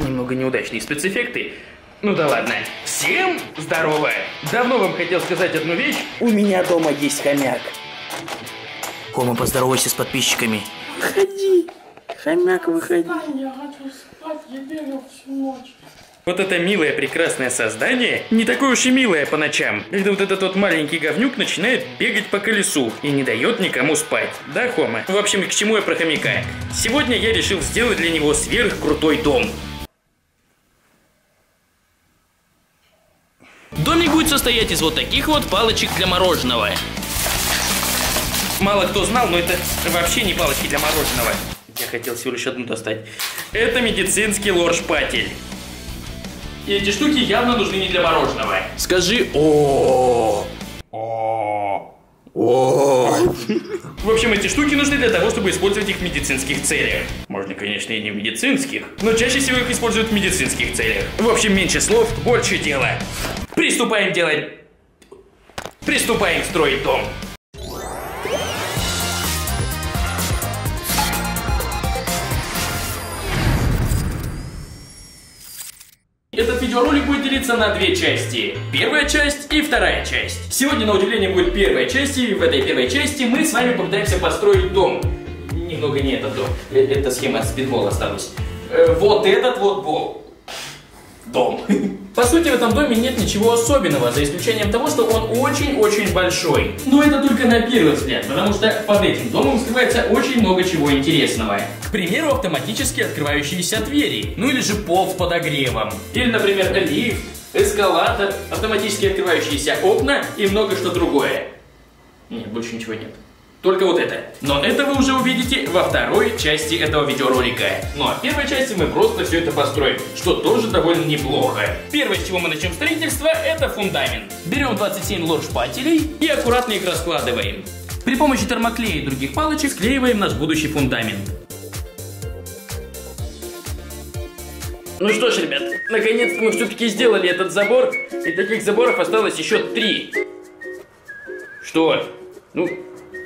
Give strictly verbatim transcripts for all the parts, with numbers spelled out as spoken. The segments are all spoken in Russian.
Немного неудачные спецэффекты. Ну да ладно. Всем здорово! Давно вам хотел сказать одну вещь. У меня дома есть хомяк. Кома, поздоровайся с подписчиками. Выходи. Хомяк, выходи. Я хочу спать, я бегал всю ночь. Вот это милое прекрасное создание не такое уж и милое по ночам, когда вот этот вот маленький говнюк начинает бегать по колесу и не дает никому спать. Да, Хома? В общем, к чему я про хомяка? Сегодня я решил сделать для него сверхкрутой дом. Домик будет состоять из вот таких вот палочек для мороженого. Мало кто знал, но это вообще не палочки для мороженого. Я хотел всего лишь одну достать. Это медицинский лор-шпатель. И эти штуки явно нужны не для мороженого. Скажи о о о В общем, эти штуки нужны для того, чтобы использовать их в медицинских целях. Можно, конечно, и не в медицинских, но чаще всего их используют в медицинских целях. В общем, меньше слов, больше дела. Приступаем делать... Приступаем строить дом. Этот видеоролик будет делиться на две части. Первая часть и вторая часть. Сегодня, на удивление, будет первая часть, и в этой первой части мы с вами попытаемся построить дом. Немного не этот дом. Эта схема от спидбола осталась. Вот этот вот бол. Дом. По сути, в этом доме нет ничего особенного, за исключением того, что он очень-очень большой. Но это только на первый взгляд, потому что под этим домом скрывается очень много чего интересного. К примеру, автоматически открывающиеся двери, ну или же пол с подогревом. Или, например, лифт, эскалатор, автоматически открывающиеся окна и много что другое. Нет, больше ничего нет. Только вот это. Но это вы уже увидите во второй части этого видеоролика. Ну а в первой части мы просто все это построим, что тоже довольно неплохо. Первое, с чего мы начнем строительство, это фундамент. Берем двадцать семь лор-шпателей и аккуратно их раскладываем. При помощи термоклея и других палочек склеиваем наш будущий фундамент. Ну что ж, ребят, наконец-то мы все-таки сделали этот забор. И таких заборов осталось еще три. Что? Ну...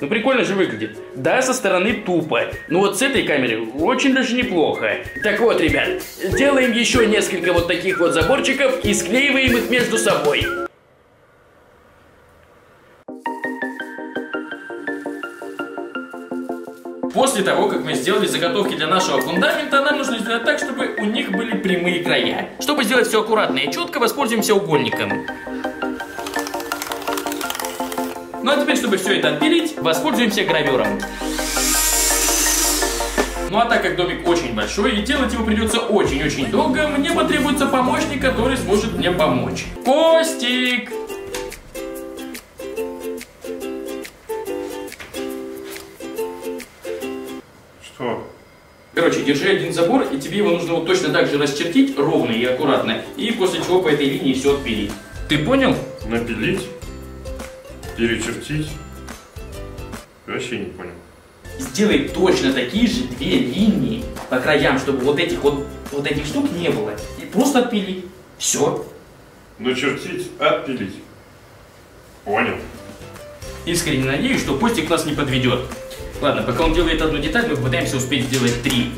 Ну прикольно же выглядит. Да, со стороны тупо. Но вот с этой камеры очень даже неплохо. Так вот, ребят, делаем еще несколько вот таких вот заборчиков и склеиваем их между собой. После того, как мы сделали заготовки для нашего фундамента, нам нужно сделать так, чтобы у них были прямые края. Чтобы сделать все аккуратно и четко, воспользуемся угольником. Ну а теперь, чтобы все это отпилить, воспользуемся гравером. Ну а так как домик очень большой и делать его придется очень-очень долго, мне потребуется помощник, который сможет мне помочь. Костик! Что? Короче, держи один забор, и тебе его нужно вот точно так же расчертить, ровно и аккуратно, и после чего по этой линии все отпилить. Ты понял? Напилить? Перечертить? Вообще не понял. Сделай точно такие же две линии по краям, чтобы вот этих вот, вот этих штук не было. И просто отпили. Все. Начертить, отпилить. Понял. Искренне надеюсь, что Костик нас не подведет. Ладно, пока он делает одну деталь, мы попытаемся успеть сделать три.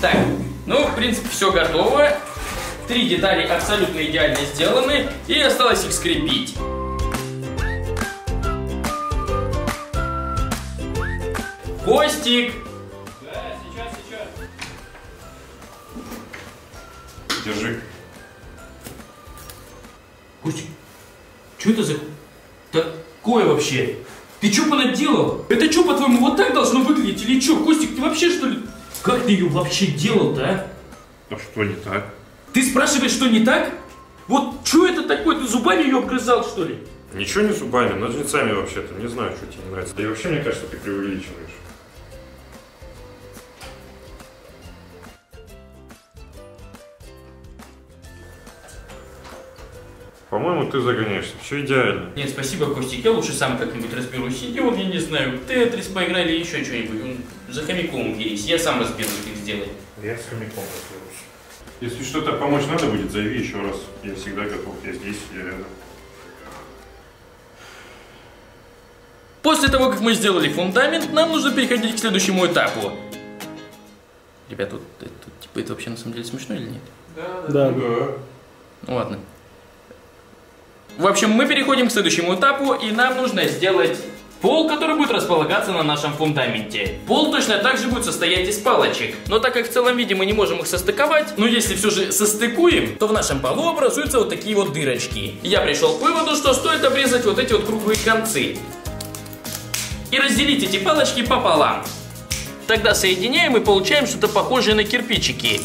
Так, ну, в принципе, все готово. Три детали абсолютно идеально сделаны, и осталось их скрепить. Костик! Да, сейчас, сейчас. Держи. Костик, что это за такое вообще? Ты что понаделал? Это что, по-твоему, вот так должно выглядеть или что? Костик, ты вообще, что ли? Как ты ее вообще делал-то, а? А что не так? Ты спрашиваешь, что не так? Вот что это такое? Ты зубами ее обгрызал, что ли? Ничего не зубами, ножницами вообще-то. Не знаю, что тебе не нравится. Да и вообще, мне кажется, ты преувеличиваешь. По-моему, ты загоняешься. Все идеально. Нет, спасибо, Костик. Я лучше сам как-нибудь разберусь. Иди, вот я не знаю, Тетрис поиграли или еще что-нибудь. За хомяком есть. Я сам разберусь, как сделать. Я с хомяком разберусь. Если что-то помочь надо будет, заяви еще раз. Я всегда готов. Я здесь, я рядом. После того, как мы сделали фундамент, нам нужно переходить к следующему этапу. Ребят, вот это, типа, это вообще на самом деле смешно или нет? Да, да, да. Ну ладно. В общем, мы переходим к следующему этапу, и нам нужно сделать пол, который будет располагаться на нашем фундаменте. Пол точно так же будет состоять из палочек, но так как в целом виде мы не можем их состыковать, но если все же состыкуем, то в нашем полу образуются вот такие вот дырочки. Я пришел к выводу, что стоит обрезать вот эти вот круглые концы и разделить эти палочки пополам. Тогда соединяем и получаем что-то похожее на кирпичики.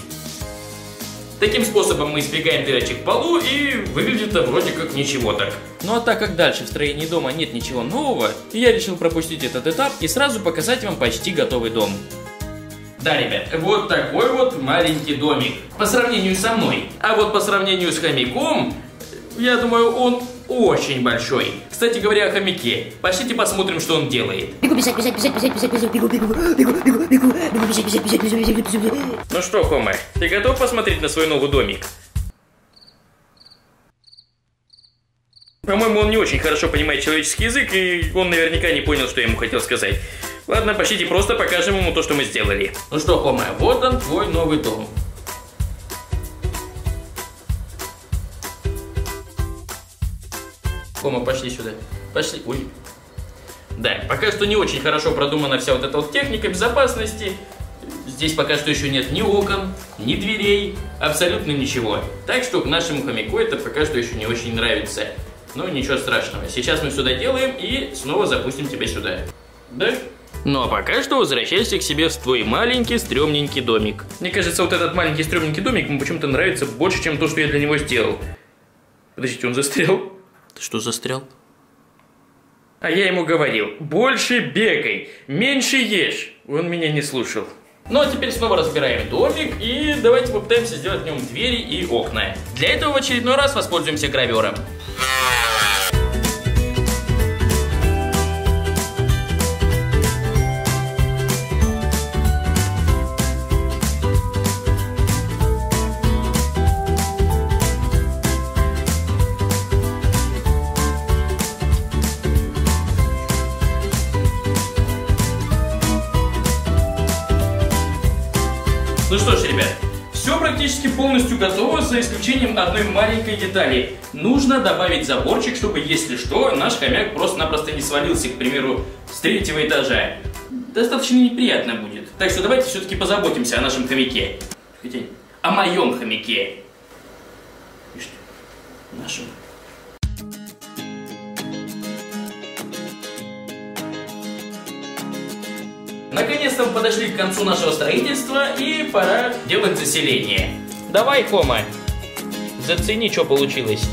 Таким способом мы избегаем дырочек в полу, и выглядит это вроде как ничего так. Ну а так как дальше в строении дома нет ничего нового, я решил пропустить этот этап и сразу показать вам почти готовый дом. Да, ребят, вот такой вот маленький домик по сравнению со мной. А вот по сравнению с хомяком, я думаю, он очень большой. Кстати говоря о хомяке, пошли посмотрим, что он делает. Бегу, бежать, бежать, бежать, бежать, бежать, бежать, бегу, бегу, бегу, бегу, бегу, бегу, бежать, бежать, бежать, бежать, бежать, бежать. Ну что, Хома, ты готов посмотреть на свой новый домик? По-моему, он не очень хорошо понимает человеческий язык, и он наверняка не понял, что я ему хотел сказать. Ладно, пошлите просто покажем ему то, что мы сделали. Ну что, Хома, вот он, твой новый дом. Кома, пошли сюда. Пошли. Ой. Да, пока что не очень хорошо продумана вся вот эта вот техника безопасности. Здесь пока что еще нет ни окон, ни дверей, абсолютно ничего. Так что нашему хомяку это пока что еще не очень нравится. Но ничего страшного. Сейчас мы сюда делаем и снова запустим тебя сюда. Да? Ну а пока что возвращайся к себе в твой маленький стрёмненький домик. Мне кажется, вот этот маленький стрёмненький домик ему почему-то нравится больше, чем то, что я для него сделал. Подождите, он застрял? Ты что, застрял? А я ему говорил, больше бегай, меньше ешь. Он меня не слушал. Ну а теперь снова разбираем домик и давайте попытаемся сделать в нем двери и окна. Для этого в очередной раз воспользуемся гравером. Ну что ж, ребят, все практически полностью готово, за исключением одной маленькой детали. Нужно добавить заборчик, чтобы, если что, наш хомяк просто-напросто не свалился, к примеру, с третьего этажа. Достаточно неприятно будет. Так что давайте все-таки позаботимся о нашем хомяке. О моем хомяке. Нашем. Наконец-то мы подошли к концу нашего строительства, и пора делать заселение. Давай, Хома, зацени, что получилось.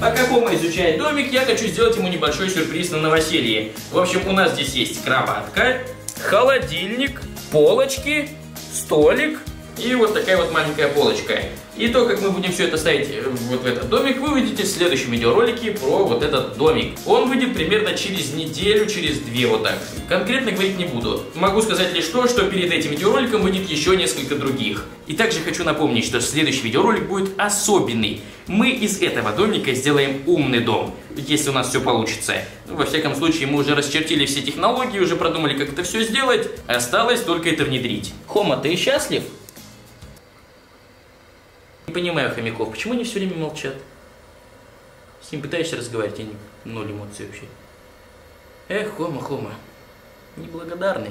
Пока Кома изучает домик, я хочу сделать ему небольшой сюрприз на новоселье. В общем, у нас здесь есть кроватка, холодильник, полочки, столик и вот такая вот маленькая полочка. И то, как мы будем все это ставить вот в этот домик, вы увидите в следующем видеоролике про вот этот домик. Он выйдет примерно через неделю, через две вот так. Конкретно говорить не буду. Могу сказать лишь то, что перед этим видеороликом выйдет еще несколько других. И также хочу напомнить, что следующий видеоролик будет особенный. Мы из этого домика сделаем умный дом, если у нас все получится. Ну, во всяком случае, мы уже расчертили все технологии, уже продумали, как это все сделать. Осталось только это внедрить. Хома, ты счастлив? Не понимаю хомяков, почему они все время молчат? С ним пытаешься разговаривать, а ноль эмоций вообще. Эх, Хома, Хома, неблагодарный.